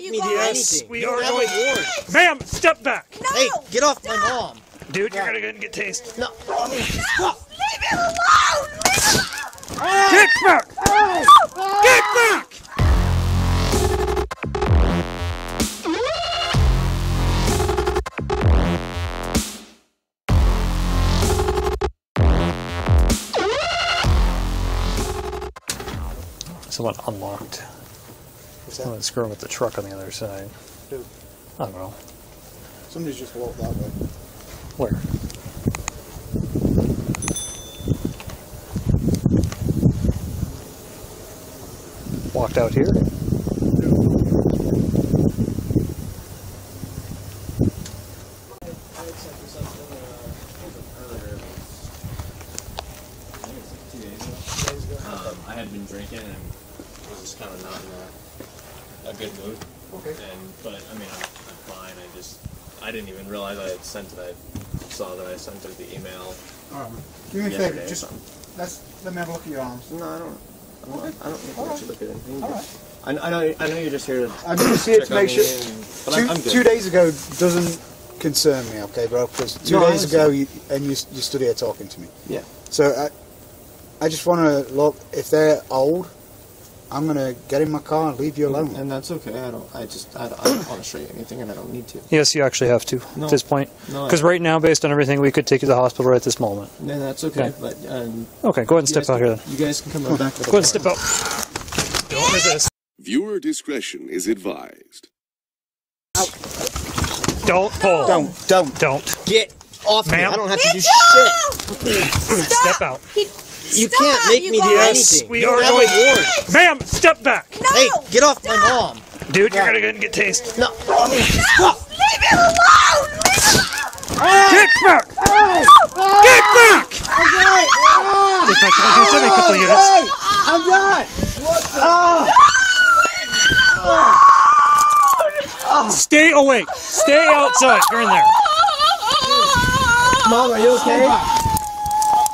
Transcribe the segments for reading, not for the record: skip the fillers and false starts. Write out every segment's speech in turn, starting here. take me to anything. We are going to war. Ma'am, step back. No, hey, get off my mom. Dude, you're going to get tased. No. Stop. Leave him alone. Leave him alone. Get back. Get back. Someone unlocked. Someone's screwing with the truck on the other side. Dude. I don't know. Somebody's just walked that way. Where? Walked out here? I had been drinking and was just kind of not in a good mood. Okay. But I'm fine. I didn't even realize I had sent it. I saw that I sent it the email. Do me a favor, just let me have a look at your arms. No, I don't you look at anything. All right. I know you're just here to. I'm just here to make sure. But I'm good. 2 days ago doesn't concern me, okay, bro? Because two days ago you stood here talking to me. Yeah. So I just want to look. If they're old, I'm gonna get in my car and leave you alone. And that's okay. I don't want to show you anything, and I don't need to. Yes, you actually have to at this point. No. Because right now, based on everything, we could take you to the hospital right at this moment. No, that's okay. Okay. But okay, go ahead and step out here then. You guys can come right back. Go ahead and step out. Don't resist. Viewer discretion is advised. Don't pull. Don't. Get off me! I don't have to do shit. Step out. You can't make me do anything. We are going to war. Ma'am, step back. No, hey, get off my mom. Dude, you're going to get tased. No. Stop. Leave him alone. Leave him alone. Get back. Get back. I'm right. I'm right. What the? Stay awake. Stay outside. You're in there. Mom, are you okay?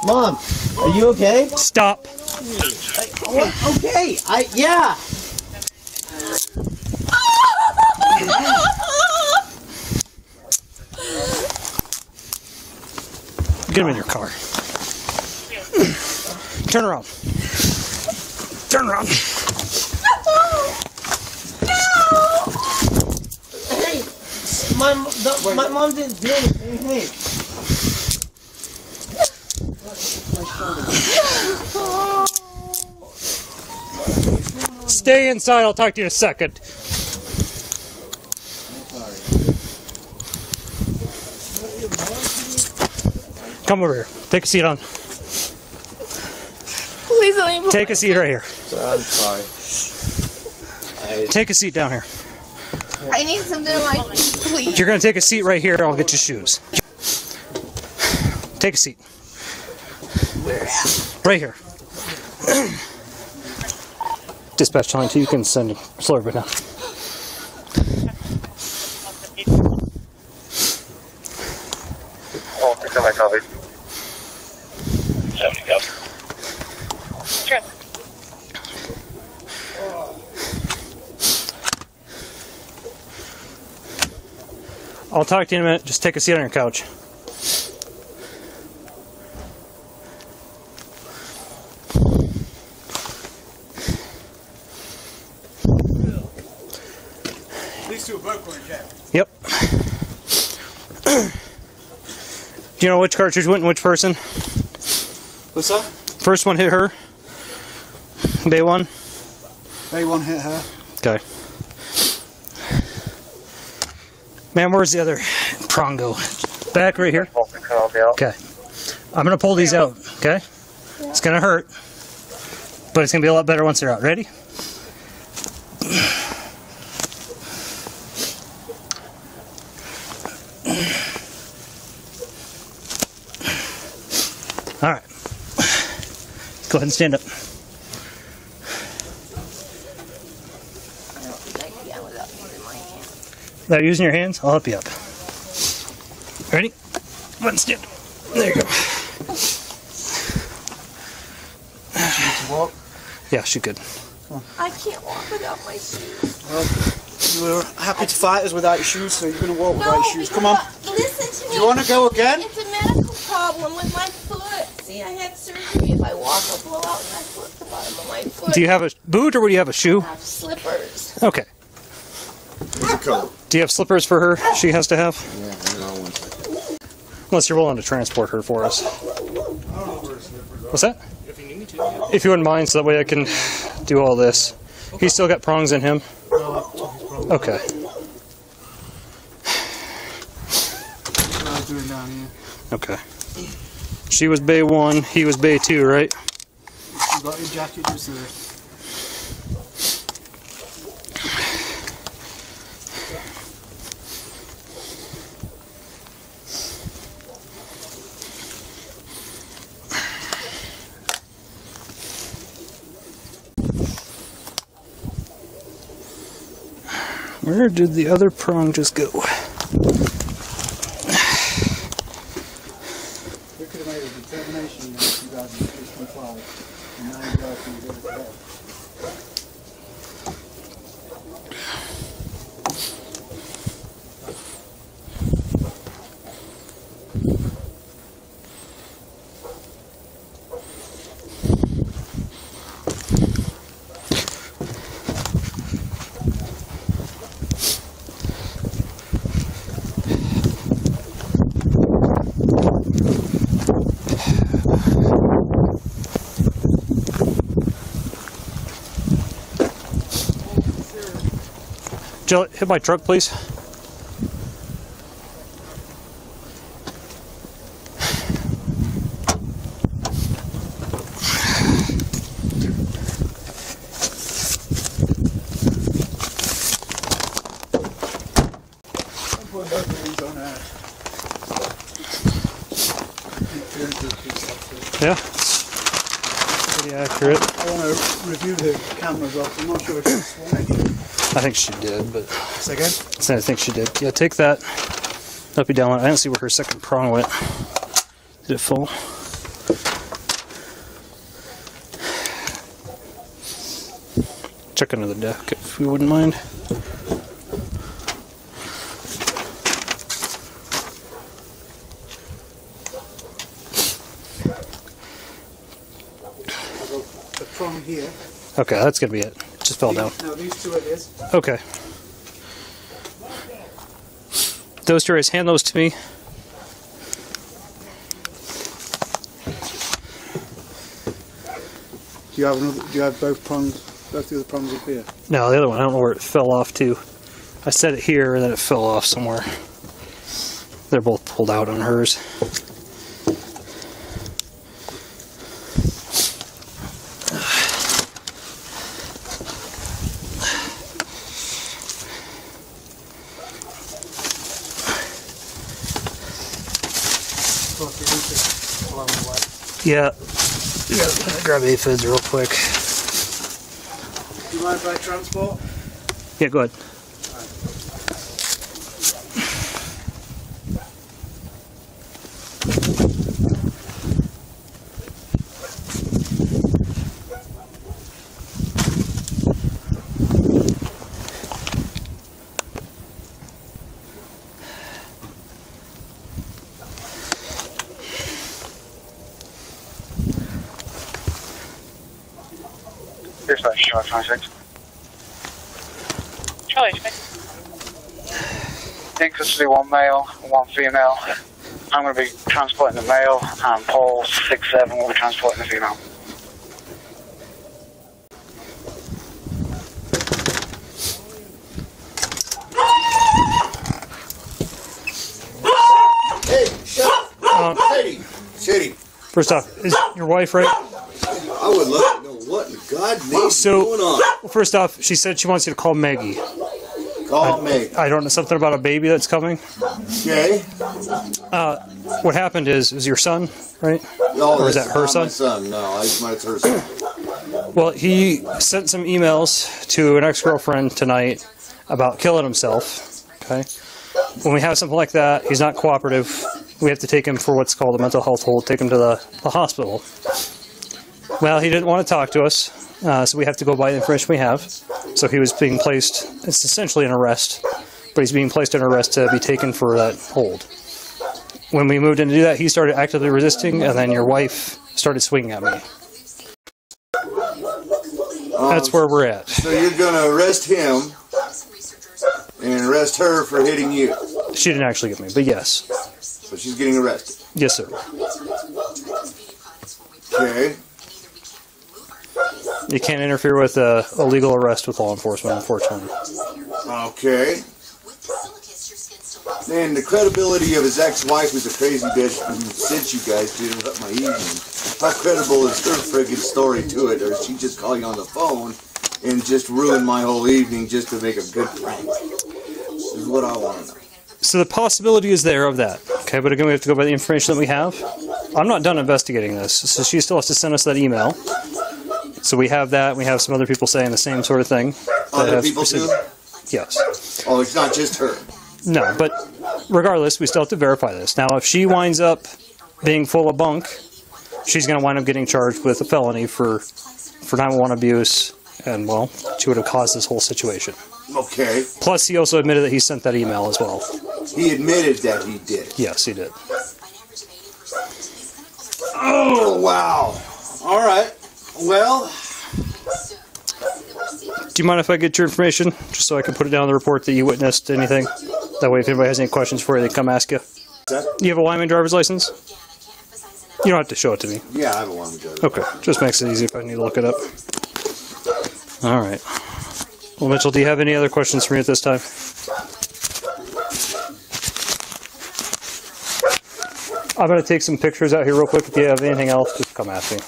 Mom. Are you okay? Stop. Okay, yeah. Get him in your car. Turn around. Turn around. No! Hey, my mom didn't do anything. Stay inside, I'll talk to you in a second. Come over here. Take a seat on. Please don't even. Take a seat right here. I'm sorry. Take a seat down here. I need something like, please. You're going to take a seat right here, I'll get your shoes. Take a seat. Right here. Dispatch line 2, you can send a slurper down. Oh, pick up my coffee. 70 cups. Sure. I'll talk to you in a minute. Just take a seat on your couch. Yep. Do you know which cartridge went in which person? What's up? First one hit her. Day one. Day one hit her. Okay. Man, where's the other prongo? Back right here. Okay. I'm gonna pull these out. Okay. It's gonna hurt, but it's gonna be a lot better once they're out. Ready? Alright, go ahead and stand up. Without using your hands, I'll help you up. Ready? Go ahead and stand up. There you go. She needs to walk? Yeah, she could. I can't walk without my shoes. You were happy to fight us without your shoes, so you're going to walk without your shoes. Come on. Listen to me. Do you want to go again? It's a medical problem with my foot. See, I had surgery. If I walk, I'll blow out my foot, the bottom of my foot. Do you have a boot or do you have a shoe? I have slippers. Okay. Here's a coat. Do you have slippers for her? She has to have? Yeah, no, one second. Unless you're willing to transport her for us. I don't know where her slippers are. What's that? If you need me to. Yeah. If you wouldn't mind, so that way I can do all this. Okay. He's still got prongs in him? Okay. Okay. She was bay 1, he was bay 2, right? You got your jacket just there. Where did the other prong just go? We could have made a determination that 2012 and now you guys can get it Jill, hit my truck, please. Yeah, pretty accurate. I want to review the cameras off. I'm not sure if it's one. I think she did, but... Is that good? I think she did. Yeah, take that. That'll be down. I didn't see where her second prong went. Did it fall? Check under the deck if you wouldn't mind. I've got the prong here. Okay, that's going to be it. Just fell down. No, these two it is. Okay. Those two guys, hand those to me. Do you have another, do you have both prongs, both the other prongs up here? No, the other one. I don't know where it fell off to. I set it here and then it fell off somewhere. They're both pulled out on hers. Yeah. Yeah, grab aphids real quick. Do you mind if I transport? Yeah, go ahead. Here's that Charlie 26. Charlie 26. In custody, one male, one female. I'm going to be transporting the male, and Paul 67 will be transporting the female. Hey, shut up. City. City. First off, is your wife right? I would love to know what in God's name is going on. First off, she said she wants you to call Maggie. Call Maggie. I don't know, something about a baby that's coming. Okay. What happened is your son, right? No, or is that her son? My son. No, it's her son. Well, he sent some emails to an ex-girlfriend tonight about killing himself. Okay. When we have something like that, he's not cooperative. We have to take him for what's called a mental health hold, take him to the hospital. Well, he didn't want to talk to us, so we have to go by the information we have. So he was being placed, it's essentially an arrest, but he's being placed in arrest to be taken for that hold. When we moved in to do that, he started actively resisting, and then your wife started swinging at me. That's where we're at. So you're going to arrest him and arrest her for hitting you? She didn't actually hit me, but yes. So she's getting arrested? Yes, sir. Okay. You can't interfere with a legal arrest with law enforcement, unfortunately. Okay. Man, the credibility of his ex-wife was a crazy bitch. Since you guys did interrupt my evening, how credible is her friggin' story to it? Or is she just calling on the phone and just ruined my whole evening just to make a good prank? This is what I want to know. So the possibility is there of that. Okay, but again, we have to go by the information that we have. I'm not done investigating this, so she still has to send us that email. So we have that. We have some other people saying the same sort of thing. Other people too? Yes. Oh, it's not just her. No, but regardless, we still have to verify this. Now, if she winds up being full of bunk, she's going to wind up getting charged with a felony for 911 abuse, and, well, she would have caused this whole situation. Okay. Plus, he also admitted that he sent that email as well. He admitted that he did. Yes, he did. Oh, wow. All right. Well... do you mind if I get your information, just so I can put it down in the report that you witnessed anything? That way if anybody has any questions for you, they come ask you. You have a Wyoming driver's license? You don't have to show it to me. Yeah, I have a Wyoming driver's license. Okay, just makes it easy if I need to look it up. Alright. Well, Mitchell, do you have any other questions for me at this time? I'm going to take some pictures out here real quick. If you have anything else, just come ask me.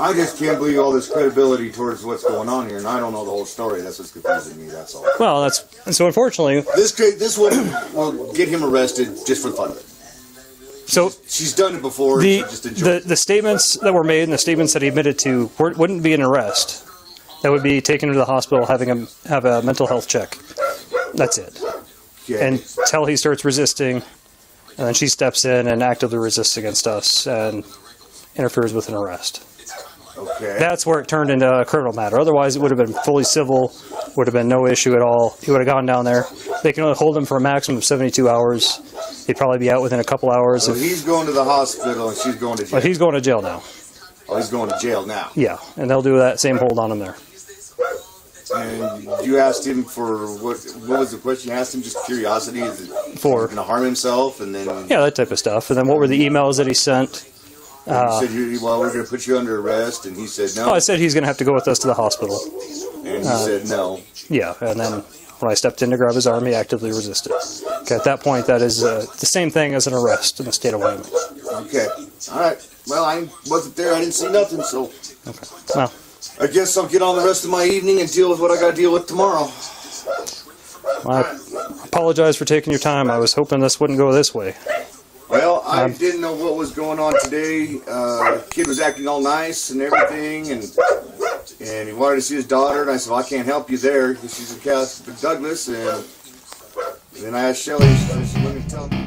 I just can't believe all this credibility towards what's going on here, and I don't know the whole story. That's what's confusing me, that's all. Well, that's... and so, unfortunately... This would will get him arrested just for the fun of it. So... she's done it before, she just enjoyed it. The statements that were made and the statements that he admitted to wouldn't be an arrest. That would be taken to the hospital, having him have a mental health check. That's it. Okay. Until he starts resisting, and then she steps in and actively resists against us and interferes with an arrest. Okay. That's where it turned into a criminal matter. Otherwise, it would have been fully civil, would have been no issue at all. He would have gone down there. They can only hold him for a maximum of 72 hours. He'd probably be out within a couple hours. So he's going to the hospital and she's going to jail. Well, he's going to jail now. Oh, he's going to jail now. Yeah, and they'll do that same hold on him there. And you asked him for what was the question you asked him? Just curiosity? Is it for going to harm himself? And then yeah, that type of stuff. And then what were the emails that he sent? He said, well, we're going to put you under arrest, and he said no. Oh, I said he's going to have to go with us to the hospital. And he said no. Yeah, and then when I stepped in to grab his arm, he actively resisted. Okay, at that point, that is the same thing as an arrest in the state of Wyoming. Okay, all right. Well, I wasn't there. I didn't see nothing, so... okay, well... I guess I'll get on the rest of my evening and deal with what I got to deal with tomorrow. Well, I apologize for taking your time. I was hoping this wouldn't go this way. Well, I didn't know what was going on today. Kid was acting all nice and everything, and he wanted to see his daughter, and I said, well, I can't help you there, because she's a Catholic Douglas, and then I asked Shelly, so she wouldn't tell me.